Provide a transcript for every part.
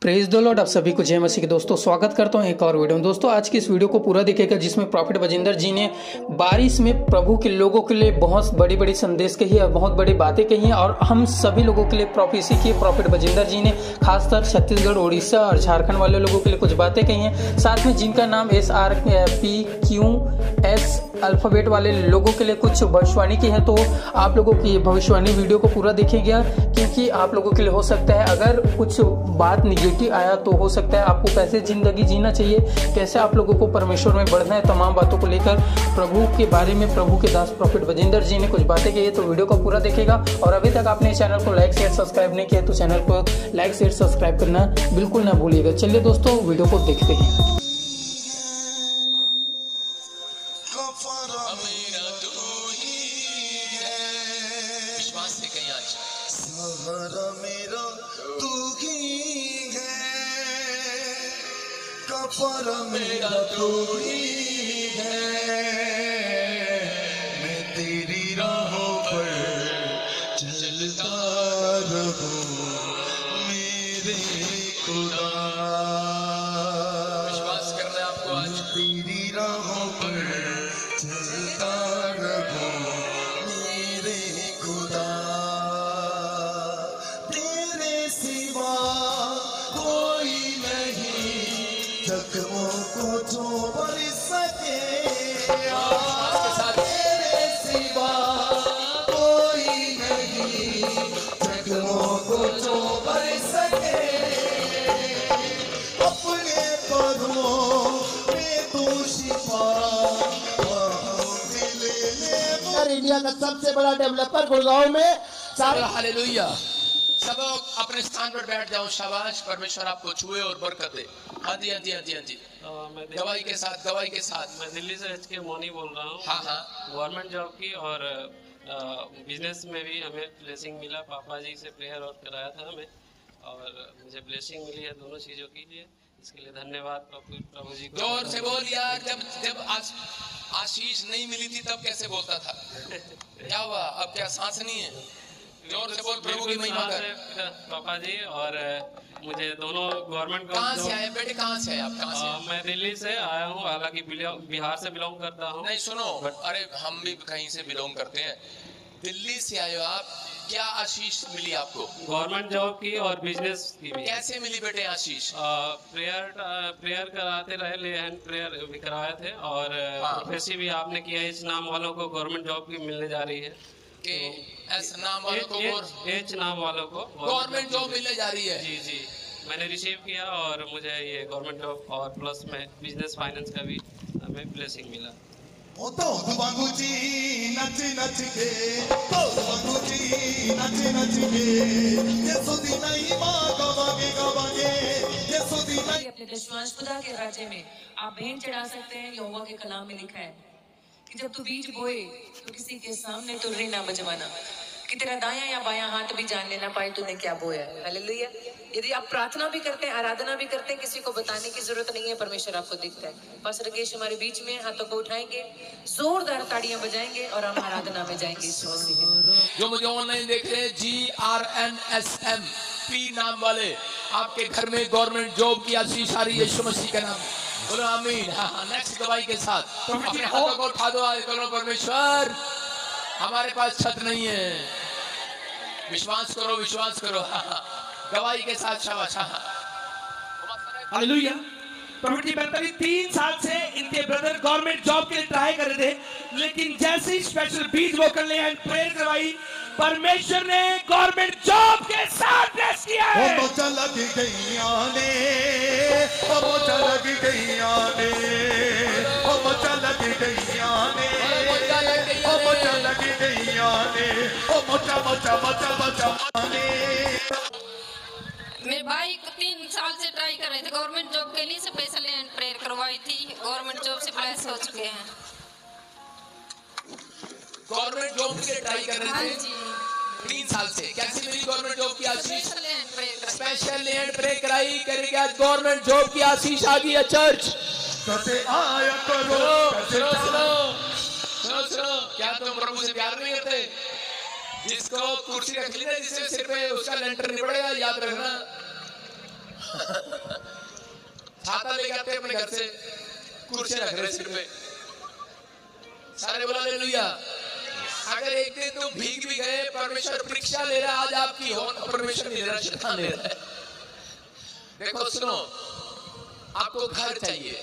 Praise the Lord. आप सभी को जय मसीह के दोस्तों, स्वागत करता हूं एक और वीडियो में। दोस्तों आज की इस वीडियो को पूरा देखिएगा, जिसमें प्रॉफिट बजिंदर जी ने बारिश में प्रभु के लोगों के लिए बहुत बड़ी बड़ी संदेश कही है, बहुत बड़ी बातें कही हैं और हम सभी लोगों के लिए प्रोफेसी की प्रॉफिट बजिंदर जी ने खासकर छत्तीसगढ़, उड़ीसा और झारखंड वाले लोगों के लिए कुछ बातें कही हैं। साथ में जिनका नाम SRPQS अल्फ़ाबेट वाले लोगों के लिए कुछ भविष्यवाणी की है, तो आप लोगों की भविष्यवाणी वीडियो को पूरा देखिएगा, क्योंकि आप लोगों के लिए हो सकता है अगर कुछ बात निगेटिव आया तो हो सकता है आपको कैसे ज़िंदगी जीना चाहिए, कैसे आप लोगों को परमेश्वर में बढ़ना है, तमाम बातों को लेकर प्रभु के बारे में प्रभु के दास प्रॉफिट बजिंदर जी ने कुछ बातें कही है। तो वीडियो को पूरा देखिएगा और अभी तक आपने चैनल को लाइक शेयर सब्सक्राइब नहीं किया तो चैनल को लाइक शेयर सब्सक्राइब करना बिल्कुल ना भूलिएगा। चलिए दोस्तों वीडियो को देखते हैं। सहारा मेरा तू ही है, कफरा मेरा तू ही है, मैं तेरी राहों पर चलता रहूं मेरे खुदा। विश्वास कर रहे हैं आपको आज, तेरी राहों पर चलता रहूं मेरे खुदा, को तो भर सके तेरे सिवा कोई नहीं, जगहों को तो भर सके। अपने पदों में तू शिफा ले। इंडिया का सबसे बड़ा डेवलपर गुड़गांव में। हालेलुया, सब अपने स्थान पर बैठ जाओ। शाबाश, परमेश्वर आपको छुए और बरकत दे। हाँ जी, हाँ जी, हाँ जी, हाँ जी। मैं गवाही के साथ, गवाही के साथ। मैं दिल्ली से HK मोनी बोल रहा हूँ। हाँ हाँ। गवर्नमेंट जॉब की और बिजनेस में भी हमें ब्लेसिंग मिला। पापा जी से प्रेयर और कराया था हमें और मुझे ब्लेसिंग मिली है दोनों चीज़ों के लिए। इसके लिए धन्यवाद प्रभु जी को। जोर से बोल यार। जब आशीष नहीं मिली थी तब कैसे बोलता था? क्या हुआ अब? क्या सांस नहीं है? जोर से बोल प्रभु की महिमा कर। पापा जी और मुझे दोनों गवर्नमेंट को। कहाँ से आए बेटे, कहाँ से आए आप? कहाँ से? मैं दिल्ली से आया हूँ, हालांकि बिहार से बिलोंग करता हूँ। नहीं सुनो, अरे हम भी कहीं से बिलोंग करते हैं। दिल्ली से आए हो आप, क्या आशीष मिली आपको गवर्नमेंट जॉब की और बिजनेस की? कैसे मिली बेटे आशीष? प्रेयर कराते रहे, ले हैंड प्रेयर भी कराए थे और प्रोफेसी भी आपने किया। इस नाम वालों को गवर्नमेंट जॉब की मिलने जा रही है के एस नाम वालों को गवर्नमेंट जॉब मिलने जा रही है। जी जी, मैंने रिसीव किया और मुझे ये गवर्नमेंट जॉब और प्लस में बिजनेस फाइनेंस का भी हमें ब्लेसिंग मिला। ओ तो बाबूजी नच नच के, तो बाबूजी नच नच के, यीशु दी महिमा गवागे गवागे, यीशु दी महिमा। अपने दुश्मन खुदा के राज्य में आप भेंट चढ़ा सकते हैं। यहोवा के कलाम में लिखा है कि जब तू बीज बोए तो किसी के सामने तो रे ना बजवाना, कि तेरा दाया या बाया हाथ भी जानने ना पाए तूने क्या बोया। हालेलुया। यदि आप प्रार्थना भी करते हैं, आराधना भी करते हैं, किसी को बताने की जरूरत नहीं है, परमेश्वर आपको दिखता है। पास्टर राकेश हमारे बीच में हाथों को उठाएंगे, जोरदार ताड़ियां बजाएंगे और हम आराधना में जाएंगे। जो मुझे ऑनलाइन देख रहे हैं, GRNSMP नाम वाले, आपके घर में गवर्नमेंट जॉब की आशीष आ रही है यीशु मसीह के नाम। बोलो आमीन। हाँ, नेक्स्ट गवाही के साथ अपने हाथों को उठा दो। आज बोलो परमेश्वर हमारे पास छत नहीं है। विश्वास करो, विश्वास करो। हाँ, गवाही के साथ शाबाश। हाँ, हालेलुया। प्रॉफिट जी बर्तरी 3 साल से इनके ब्रदर गवर्नमेंट जॉब के लिए ट्राई कर रहे थे, लेकिन जैसे ही स्पेशल बीज वोकल ने एंड प्रेयर करवाई, परमेश्वर ने गवर्नमेंट जॉब के साथ ब्लेस किया है। वो चलक गई आने, वो चलक गई आने, वो चलक गई आने, वो चलक गई आने, वो मचा मचा मचा मचा आने। मेरे भाई 3 साल से ट्राई कर रहे थे गवर्नमेंट जॉब के लिए, स्पेशल एंड प्रेयर करवाई थी। गवर्नमेंट जॉब से ब्लेस हो चुके हैं। गवर्नमेंट जॉब के लिए ट्राई कर रहे थे 3 साल से। कैसे मिली गवर्नमेंट जॉब की आशीष? स्पेशल एंड प्रे कराई करके आज गवर्नमेंट जॉब की आशीष आ गई है चर्च। आया करो, सुनो सुनो सुनो सुनो। क्या तुम प्रभु से प्यार नहीं करते? जिसको कुर्सी रख ली ना जिससे सिर पे उसका लेंटर निपड़ेगा, याद रखना। छाता लेके आते अपने घर से, कुर्सी रख रहे सिर पे, सारे बोला हालेलुया। अगर एक दिन तुम भीग भी गए, परमेश्वर परीक्षा ले रहा है आज आपकी, और परमेश्वर नहीं रहा, शैतान ले रहा है। देखो सुनो, आपको घर चाहिए,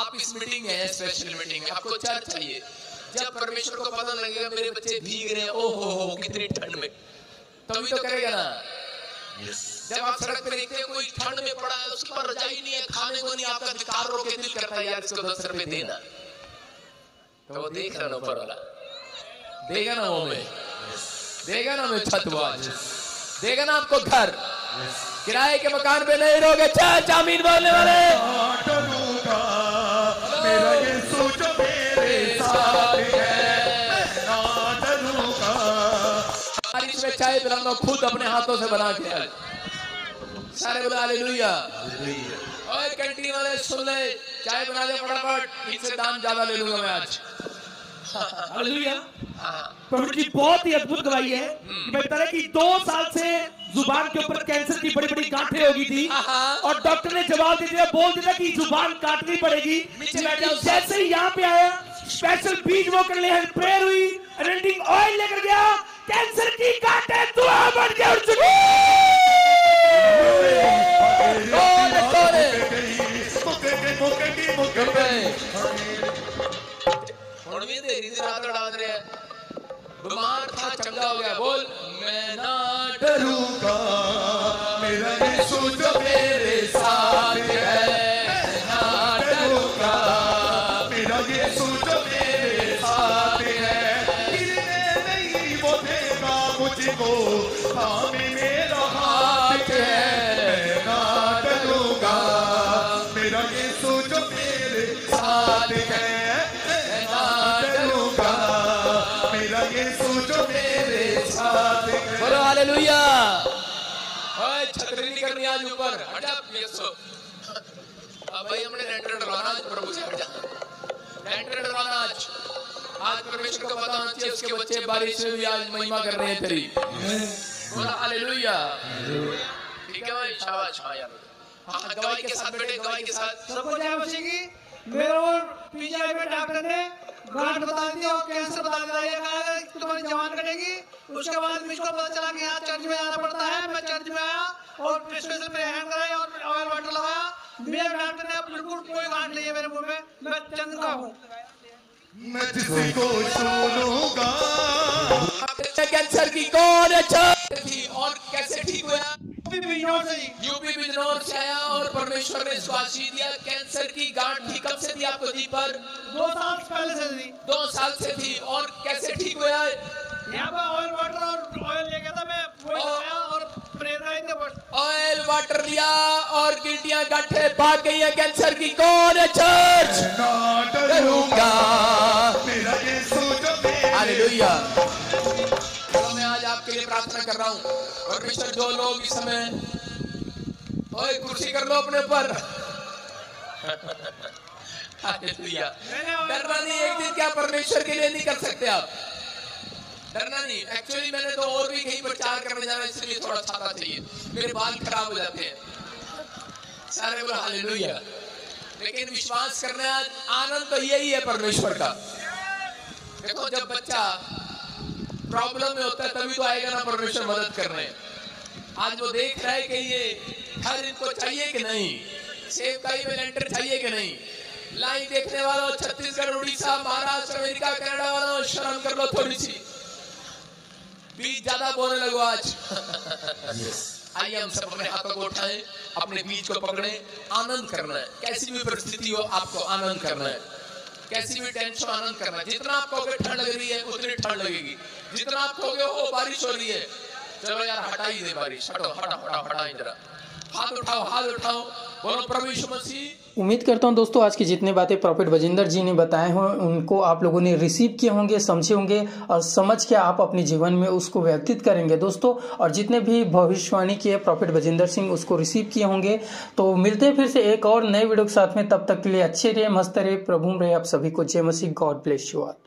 आप इस मीटिंग है स्पेशल मीटिंग, आपको चर्च चाहिए। जब परमेश्वर को पता लगेगा मेरे बच्चे भीग रहे हैं, ओहो कितनी ठंड में, तभी तो करेगा ना। जब आप सड़क पे देखते हैं कोई ठंड में पड़ा है, उसके पास रजाई नहीं है, खाने को नहीं, आपका धिक्कार रो के दिल करता है यार इसको 10 रुपए देना, तो वो देख रहा ना ऊपर वाला, देगा ना वो में, देगा ना मैं छत, देगा ना आपको घर, किराए के मकान पे नहीं रहोगे। आमीन बोलने वाले, मेरा ये सोच मेरे साथ है, बारिश में चाय पिलाना खुद अपने हाथों से बना के। सारे बोला हालेलुया। और कैंटीन वाले सुन ले, चाय बना ले फटाफट, इनसे दाम ज्यादा ले लूंगा मैं आज। प्रभु जी बहुत ही अद्भुत गवाही है कि बता रहे कि 2 साल से जुबान के ऊपर कैंसर की बड़ी बड़ी गांठें हो गई थी, और डॉक्टर ने जवाब दे दिया, बोल दिया कि जुबान काटनी पड़ेगी। जैसे ही यहाँ पे आया, स्पेशल बीज वो कर लिया, प्रेयर हुई, रेंडिंग ऑयल लेकर गया, कैंसर की गांठें दुआ बन गया। बीमार था, चंगा हो गया। बोल मैं ना डरूंगा, मेरा ये सोच मेरे साथ है, ना डरूंगा, मेरा ये सोच मेरे साथ है, गिरने नहीं वो देगा मुझको, थामे मेरा हाथ है, मैं ना डरूंगा, मेरा ये सोच मेरे साथ है, हालेलुया। छतरी निकलनी आज ऊपर, हट जा पीएसओ। अब भाई हमने लेंटर डलवाना आज, प्रभु से हट जा, लेंटर डलवाना आज। आज परमेश्वर को पता होना चाहिए उसके बच्चे बारिश में भी आज महिमा कर रहे हैं तेरी। बोला हालेलुया। ठीक है भाई, शाबाश। हां यार, हां गवाही के साथ बैठे, गवाही के साथ सबको जय बसेगी। मेरा और पीजीआई में डॉक्टर ने गांठ बता दिया और कैंसर बता दिया, ये कहा तुम्हारी जवान कटेगी। उसके बाद मुझको पता चला कि यहाँ चर्च में आना पड़ता है। मैं चर्च में आया और प्रेस्क्रिप्शन पे हैंड कराया और ऑयल वाटर लगाया, मेरे डॉक्टर ने बिल्कुल कोई गांठ नहीं है मेरे मुंह में, मैं चंगा हूँ। मैं जिसको सुनूंगा कैंसर की कौन थी और कैसे ठीक हुआ, यूपी बिजनौर से आया और परमेश्वर ने स्वास्थ्य दिया। कैंसर की गांठ थी, कब से थी आपको दी पर? 2 साल पहले से थी। 2 साल से थी, और कैसे ठीक हुआ? यहाँ पर ऑयल वाटर और ऑयल ले गया था मैं, और प्रेरणा ऑयल वाटर लिया और गिल्टियाँ गांठे भाग गई है कैंसर की। कौन है चर्च? हालेलुया। मैं आज आपके लिए प्रार्थना कर रहा हूँ, परमेश्वर जो लोग इस समय, ओए कुर्सी कर लो अपने पर, हालेलुया। डरना नहीं, एक दिन क्या परमेश्वर के लिए नहीं कर सकते आप, डरना नहीं। एक्चुअली मैंने तो और भी कहीं प्रचार करने जाना, इसलिए थोड़ा छाता चाहिए, मेरे बाल खराब हो जाते हैं। सारे बोला हालेलुया। लेकिन विश्वास करना, आनंद तो यही है परमेश्वर का। देखो जब बच्चा प्रॉब्लम में होता है तभी तो आएगा ना परमेश्वर मदद करने। आज वो देख रहा है कि ये हर इनको चाहिए कि नहीं, सेवकाई में लेंटर चाहिए कि नहीं। लाइन देखने वालों, छत्तीसगढ़, उड़ीसा, महाराष्ट्र, अमेरिका, कनाडा वालों, शर्म कर लो थोड़ी सी, बीज ज्यादा बोने लगो आज। आइए हम सब अपने हाथों को उठाएं, अपने बीज को पकड़े, आनंद करना है। कैसी भी परिस्थिति हो आपको आनंद करना है, कैसी भी टेंशन आनंद करना। जितना आप कहोगे ठंड लग रही है उतनी ठंड लगेगी, जितना आप कहोगे हो बारिश हो रही है, चलो यार हटा ही दे बारिश, हटो हटा हटा हटा, इधर हाथ उठाओ, हाथ उठाओ, बोलो प्रभु यीशु मसीह। उम्मीद करता हूं दोस्तों आज की जितने बातें प्रॉफिट बजिंदर जी ने बताए हों, उनको आप लोगों ने रिसीव किए होंगे, समझे होंगे, और समझ के आप अपने जीवन में उसको व्यतीत करेंगे दोस्तों। और जितने भी भविष्यवाणी किए प्रॉफिट बजिंदर सिंह, उसको रिसीव किए होंगे। तो मिलते हैं फिर से एक और नए वीडियो के साथ में, तब तक के लिए अच्छे रहे, मस्त रहे, प्रभु में रहे आप सभी को। जय मसीह। God bless you all.